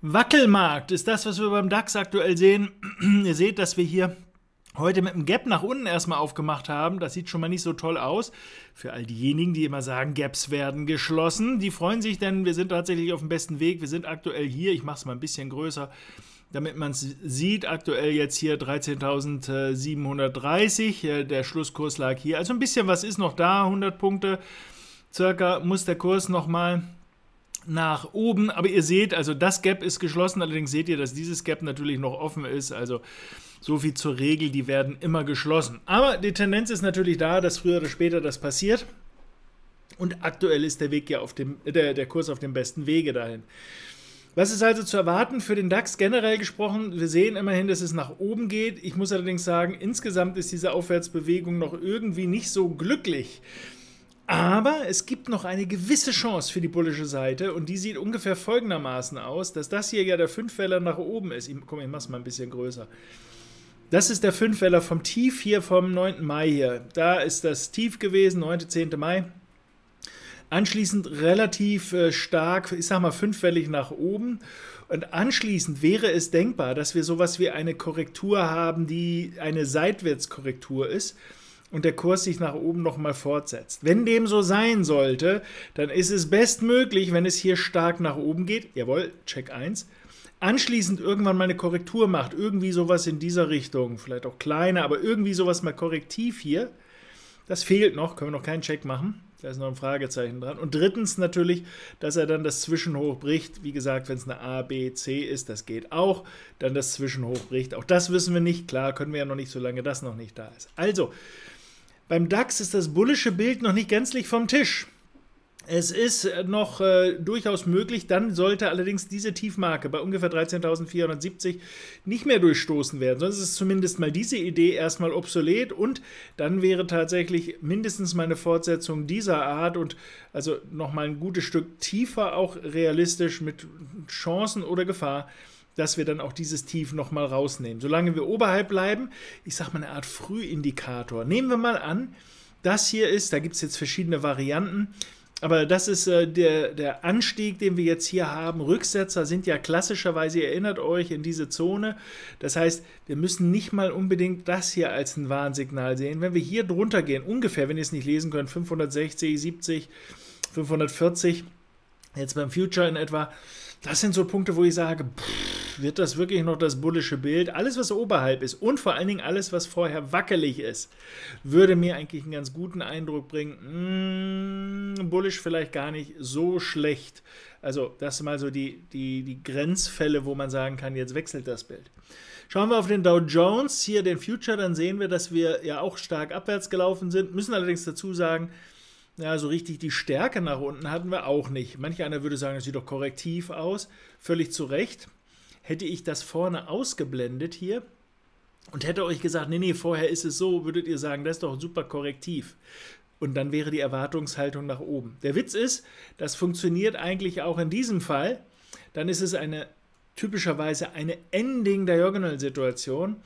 Wackelmarkt ist das, was wir beim DAX aktuell sehen. Ihr seht, dass wir hier heute mit dem Gap nach unten erstmal aufgemacht haben. Das sieht schon mal nicht so toll aus. Für all diejenigen, die immer sagen, Gaps werden geschlossen, die freuen sich, denn wir sind tatsächlich auf dem besten Weg. Wir sind aktuell hier, ich mache es mal ein bisschen größer, damit man es sieht, aktuell jetzt hier 13.730. Der Schlusskurs lag hier. Also ein bisschen was ist noch da, 100 Punkte. Circa muss der Kurs nochmal nach oben, aber ihr seht, also das Gap ist geschlossen, allerdings seht ihr, dass dieses Gap natürlich noch offen ist, also so viel zur Regel, die werden immer geschlossen. Aber die Tendenz ist natürlich da, dass früher oder später das passiert und aktuell ist der Weg ja auf dem, der Kurs auf dem besten Wege dahin. Was ist also zu erwarten für den DAX generell gesprochen? Wir sehen immerhin, dass es nach oben geht. Ich muss allerdings sagen, insgesamt ist diese Aufwärtsbewegung noch irgendwie nicht so glücklich. Aber es gibt noch eine gewisse Chance für die bullische Seite und die sieht ungefähr folgendermaßen aus, dass das hier ja der Fünfwähler nach oben ist. Komm, ich mach's mal ein bisschen größer. Das ist der Fünfwähler vom Tief hier vom 9. Mai hier. Da ist das Tief gewesen, 9., 10. Mai. Anschließend relativ stark, ich sag mal fünfwellig nach oben und anschließend wäre es denkbar, dass wir sowas wie eine Korrektur haben, die eine Seitwärtskorrektur ist. Und der Kurs sich nach oben nochmal fortsetzt. Wenn dem so sein sollte, dann ist es bestmöglich, wenn es hier stark nach oben geht, jawohl, Check 1, anschließend irgendwann mal eine Korrektur macht, irgendwie sowas in dieser Richtung, vielleicht auch kleiner, aber irgendwie sowas mal korrektiv hier, das fehlt noch, können wir noch keinen Check machen, da ist noch ein Fragezeichen dran. Und drittens natürlich, dass er dann das Zwischenhoch bricht, wie gesagt, wenn es eine A, B, C ist, das geht auch, dann das Zwischenhoch bricht, auch das wissen wir nicht, klar, können wir ja noch nicht, solange das noch nicht da ist. Also, beim DAX ist das bullische Bild noch nicht gänzlich vom Tisch. Es ist noch durchaus möglich, dann sollte allerdings diese Tiefmarke bei ungefähr 13.470 nicht mehr durchstoßen werden. Sonst ist zumindest mal diese Idee erstmal obsolet und dann wäre tatsächlich mindestens mal eine Fortsetzung dieser Art und also nochmal ein gutes Stück tiefer, auch realistisch mit Chancen oder Gefahr, dass wir dann auch dieses Tief nochmal rausnehmen. Solange wir oberhalb bleiben, ich sage mal eine Art Frühindikator. Nehmen wir mal an, das hier ist, da gibt es jetzt verschiedene Varianten, aber das ist der Anstieg, den wir jetzt hier haben. Rücksetzer sind ja klassischerweise, ihr erinnert euch, in diese Zone. Das heißt, wir müssen nicht mal unbedingt das hier als ein Warnsignal sehen. Wenn wir hier drunter gehen, ungefähr, wenn ihr es nicht lesen könnt, 560, 70, 540, jetzt beim Future in etwa, das sind so Punkte, wo ich sage, pff, wird das wirklich noch das bullische Bild? Alles, was oberhalb ist und vor allen Dingen alles, was vorher wackelig ist, würde mir eigentlich einen ganz guten Eindruck bringen, bullisch vielleicht gar nicht so schlecht. Also das sind mal so die Grenzfälle, wo man sagen kann, jetzt wechselt das Bild. Schauen wir auf den Dow Jones, hier den Future, dann sehen wir, dass wir ja auch stark abwärts gelaufen sind, müssen allerdings dazu sagen, ja, so richtig die Stärke nach unten hatten wir auch nicht. Manch einer würde sagen, das sieht doch korrektiv aus. Völlig zu Recht. Hätte ich das vorne ausgeblendet hier und hätte euch gesagt, nee, vorher ist es so, würdet ihr sagen, das ist doch super korrektiv. Und dann wäre die Erwartungshaltung nach oben. Der Witz ist, das funktioniert eigentlich auch in diesem Fall. Dann ist es typischerweise eine Ending-Diagonal-Situation,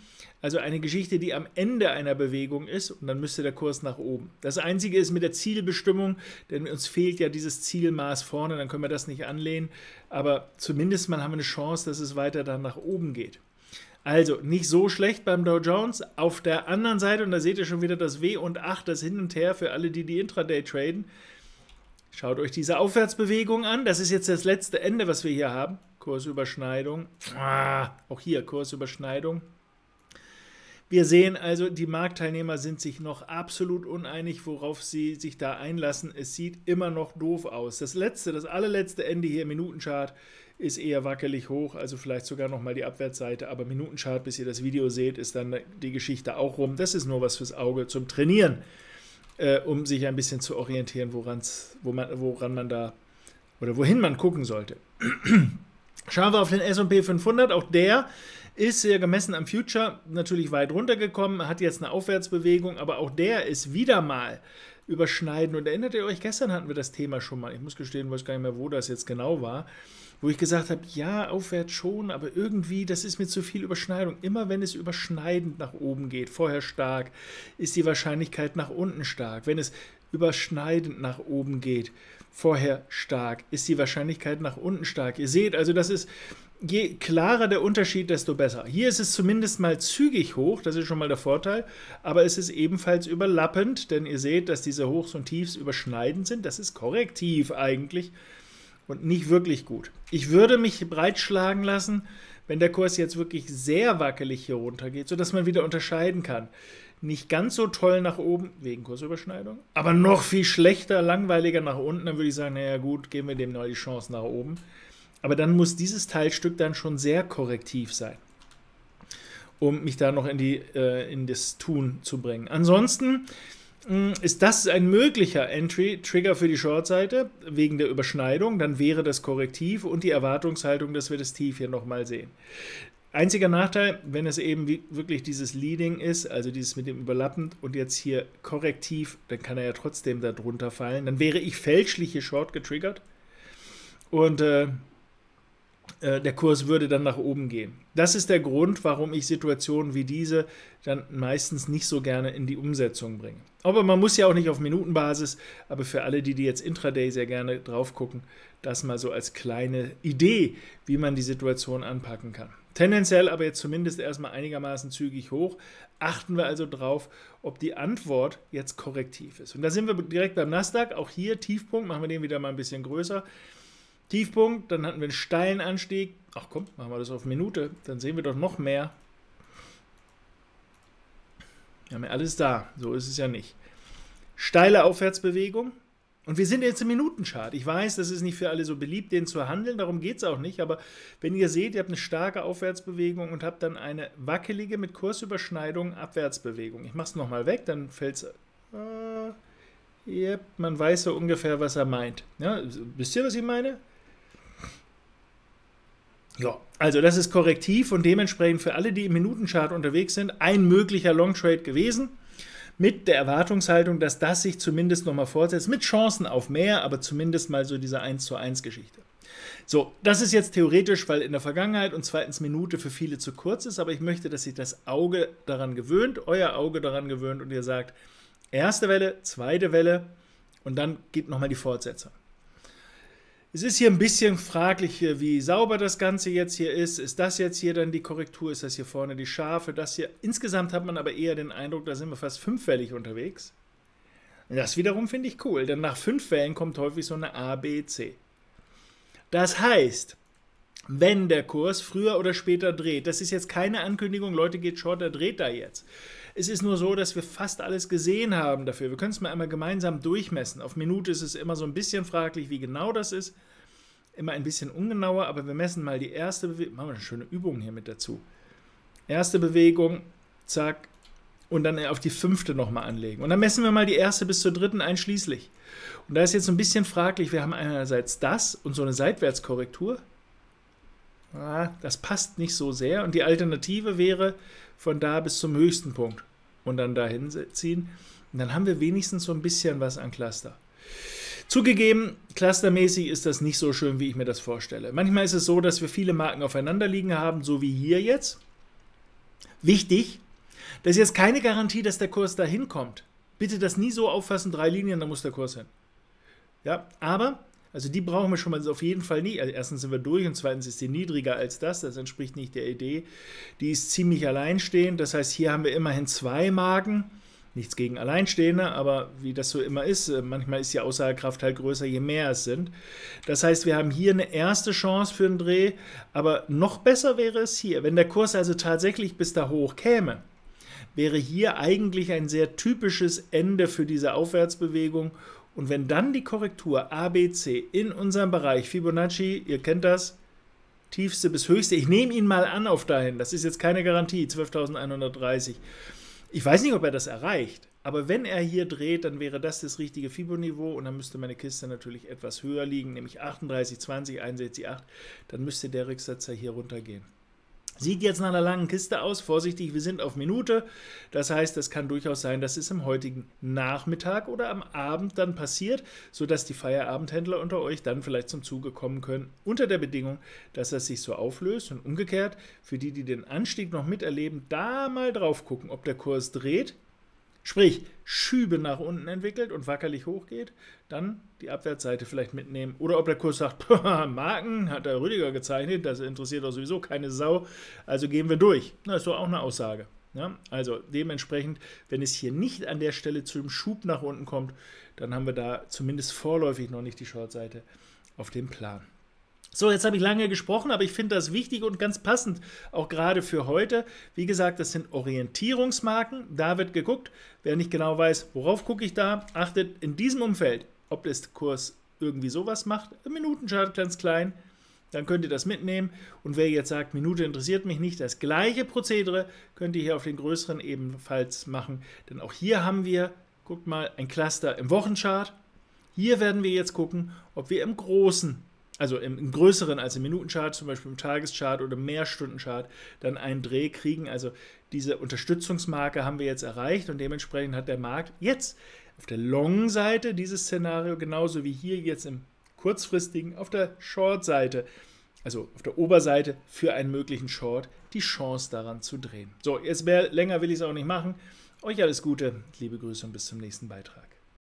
also eine Geschichte, die am Ende einer Bewegung ist und dann müsste der Kurs nach oben. Das Einzige ist mit der Zielbestimmung, denn uns fehlt ja dieses Zielmaß vorne, dann können wir das nicht anlehnen, aber zumindest mal haben wir eine Chance, dass es weiter dann nach oben geht. Also nicht so schlecht beim Dow Jones. Auf der anderen Seite, und da seht ihr schon wieder das W und 8, das Hin und Her für alle, die Intraday traden, schaut euch diese Aufwärtsbewegung an, das ist jetzt das letzte Ende, was wir hier haben. Kursüberschneidung, auch hier Kursüberschneidung. Wir sehen also, die Marktteilnehmer sind sich noch absolut uneinig, worauf sie sich da einlassen. Es sieht immer noch doof aus. Das allerletzte Ende hier im Minutenchart ist eher wackelig hoch, also vielleicht sogar nochmal die Abwärtsseite, aber Minutenchart, bis ihr das Video seht, ist dann die Geschichte auch rum. Das ist nur was fürs Auge zum Trainieren, um sich ein bisschen zu orientieren, woran man da oder wohin man gucken sollte. Schauen wir auf den S&P 500, auch der ist ja gemessen am Future natürlich weit runtergekommen, hat jetzt eine Aufwärtsbewegung, aber auch der ist wieder mal überschneiden. Und erinnert ihr euch, gestern hatten wir das Thema schon mal, ich muss gestehen, weiß gar nicht mehr, wo das jetzt genau war, wo ich gesagt habe, ja, aufwärts schon, aber irgendwie, das ist mir zu viel Überschneidung. Immer wenn es überschneidend nach oben geht, vorher stark, ist die Wahrscheinlichkeit nach unten stark. Wenn es überschneidend nach oben geht, vorher stark, ist die Wahrscheinlichkeit nach unten stark. Ihr seht, also das ist, je klarer der Unterschied, desto besser. Hier ist es zumindest mal zügig hoch, das ist schon mal der Vorteil, aber es ist ebenfalls überlappend, denn ihr seht, dass diese Hochs und Tiefs überschneidend sind. Das ist korrektiv eigentlich und nicht wirklich gut. Ich würde mich breitschlagen lassen, wenn der Kurs jetzt wirklich sehr wackelig hier runter geht, sodass man wieder unterscheiden kann. Nicht ganz so toll nach oben, wegen Kursüberschneidung, aber noch viel schlechter, langweiliger nach unten, dann würde ich sagen, naja gut, geben wir dem mal die Chance nach oben. Aber dann muss dieses Teilstück dann schon sehr korrektiv sein, um mich da noch in das Tun zu bringen. Ansonsten ist das ein möglicher Entry-Trigger für die Short-Seite wegen der Überschneidung. Dann wäre das korrektiv und die Erwartungshaltung, dass wir das Tief hier nochmal sehen. Einziger Nachteil, wenn es eben wirklich dieses Leading ist, also dieses mit dem überlappend und jetzt hier korrektiv, dann kann er ja trotzdem da drunter fallen. Dann wäre ich fälschlich hier Short getriggert. Und der Kurs würde dann nach oben gehen. Das ist der Grund, warum ich Situationen wie diese dann meistens nicht so gerne in die Umsetzung bringe. Aber man muss ja auch nicht auf Minutenbasis, aber für alle, die jetzt Intraday sehr gerne drauf gucken, das mal so als kleine Idee, wie man die Situation anpacken kann. Tendenziell aber jetzt zumindest erstmal einigermaßen zügig hoch. Achten wir also drauf, ob die Antwort jetzt korrektiv ist. Und da sind wir direkt beim Nasdaq. Auch hier Tiefpunkt, machen wir den wieder mal ein bisschen größer. Tiefpunkt, dann hatten wir einen steilen Anstieg. Ach komm, machen wir das auf Minute, dann sehen wir doch noch mehr. Wir haben ja alles da, so ist es ja nicht. Steile Aufwärtsbewegung und wir sind jetzt im Minutenchart. Ich weiß, das ist nicht für alle so beliebt, den zu handeln, darum geht es auch nicht. Aber wenn ihr seht, ihr habt eine starke Aufwärtsbewegung und habt dann eine wackelige mit Kursüberschneidung Abwärtsbewegung. Ich mache es nochmal weg, dann fällt es... Yep, man weiß so ungefähr, was er meint. Ja, wisst ihr, was ich meine? Ja, also das ist korrektiv und dementsprechend für alle, die im Minutenchart unterwegs sind, ein möglicher Long Trade gewesen mit der Erwartungshaltung, dass das sich zumindest nochmal fortsetzt, mit Chancen auf mehr, aber zumindest mal so diese 1:1 Geschichte. So, das ist jetzt theoretisch, weil in der Vergangenheit und zweitens Minute für viele zu kurz ist, aber ich möchte, dass sich das Auge daran gewöhnt, euer Auge daran gewöhnt und ihr sagt, erste Welle, zweite Welle und dann geht nochmal die Fortsetzung. Es ist hier ein bisschen fraglich, wie sauber das Ganze jetzt hier ist. Ist das jetzt hier dann die Korrektur? Ist das hier vorne die Scharfe? Das hier. Insgesamt hat man aber eher den Eindruck, da sind wir fast fünfwellig unterwegs. Und das wiederum finde ich cool, denn nach 5 Wellen kommt häufig so eine A, B, C. Das heißt, wenn der Kurs früher oder später dreht, das ist jetzt keine Ankündigung, Leute, geht short, der dreht da jetzt. Es ist nur so, dass wir fast alles gesehen haben dafür. Wir können es mal einmal gemeinsam durchmessen. Auf Minute ist es immer so ein bisschen fraglich, wie genau das ist. Immer ein bisschen ungenauer, aber wir messen mal die erste Bewegung. Machen wir eine schöne Übung hier mit dazu. Erste Bewegung, zack, und dann auf die 5. nochmal anlegen. Und dann messen wir mal die 1. bis zur 3. einschließlich. Und da ist jetzt so ein bisschen fraglich, wir haben einerseits das und so eine Seitwärtskorrektur. Das passt nicht so sehr und die Alternative wäre von da bis zum höchsten Punkt und dann dahin ziehen. Und dann haben wir wenigstens so ein bisschen was an Cluster. Zugegeben, clustermäßig ist das nicht so schön, wie ich mir das vorstelle. Manchmal ist es so, dass wir viele Marken aufeinander liegen haben, so wie hier jetzt. Wichtig, das ist jetzt keine Garantie, dass der Kurs dahin kommt. Bitte das nie so auffassen, 3 Linien, da muss der Kurs hin. Ja, aber... Also die brauchen wir schon mal auf jeden Fall nicht. Also erstens sind wir durch und zweitens ist die niedriger als das. Das entspricht nicht der Idee. Die ist ziemlich alleinstehend. Das heißt, hier haben wir immerhin 2 Marken. Nichts gegen Alleinstehende, aber wie das so immer ist, manchmal ist die Aussagekraft halt größer, je mehr es sind. Das heißt, wir haben hier eine erste Chance für einen Dreh, aber noch besser wäre es hier. Wenn der Kurs also tatsächlich bis da hoch käme, wäre hier eigentlich ein sehr typisches Ende für diese Aufwärtsbewegung. Und wenn dann die Korrektur ABC in unserem Bereich Fibonacci, ihr kennt das, tiefste bis höchste, ich nehme ihn mal an auf dahin, das ist jetzt keine Garantie, 12.130. Ich weiß nicht, ob er das erreicht, aber wenn er hier dreht, dann wäre das das richtige Fibo-Niveau und dann müsste meine Kiste natürlich etwas höher liegen, nämlich 38, 20, 61, 8, dann müsste der Rücksatzer hier runtergehen. Sieht jetzt nach einer langen Kiste aus, vorsichtig, wir sind auf Minute, das heißt, das kann durchaus sein, dass es am heutigen Nachmittag oder am Abend dann passiert, sodass die Feierabendhändler unter euch dann vielleicht zum Zuge kommen können, unter der Bedingung, dass das sich so auflöst und umgekehrt, für die, die den Anstieg noch miterleben, da mal drauf gucken, ob der Kurs dreht, sprich Schübe nach unten entwickelt und wackerlich hochgeht, dann die Abwärtsseite vielleicht mitnehmen. Oder ob der Kurs sagt, Marken hat der Rüdiger gezeichnet, das interessiert doch sowieso keine Sau, also gehen wir durch. Das ist doch auch eine Aussage. Ja? Also dementsprechend, wenn es hier nicht an der Stelle zu dem Schub nach unten kommt, dann haben wir da zumindest vorläufig noch nicht die Shortseite auf dem Plan. So, jetzt habe ich lange gesprochen, aber ich finde das wichtig und ganz passend, auch gerade für heute. Wie gesagt, das sind Orientierungsmarken, da wird geguckt. Wer nicht genau weiß, worauf gucke ich da, achtet in diesem Umfeld, ob der Kurs irgendwie sowas macht. Im Minutenchart ganz klein, dann könnt ihr das mitnehmen. Und wer jetzt sagt, Minute interessiert mich nicht, das gleiche Prozedere könnt ihr hier auf den größeren ebenfalls machen. Denn auch hier haben wir, guckt mal, ein Cluster im Wochenchart. Hier werden wir jetzt gucken, ob wir im großen, also im größeren als im Minutenchart, zum Beispiel im Tageschart oder im Mehrstundenchart, dann einen Dreh kriegen. Also diese Unterstützungsmarke haben wir jetzt erreicht und dementsprechend hat der Markt jetzt auf der Long-Seite dieses Szenario, genauso wie hier jetzt im kurzfristigen, auf der Short-Seite, also auf der Oberseite für einen möglichen Short, die Chance daran zu drehen. So, jetzt länger will ich es auch nicht machen. Euch alles Gute, liebe Grüße und bis zum nächsten Beitrag.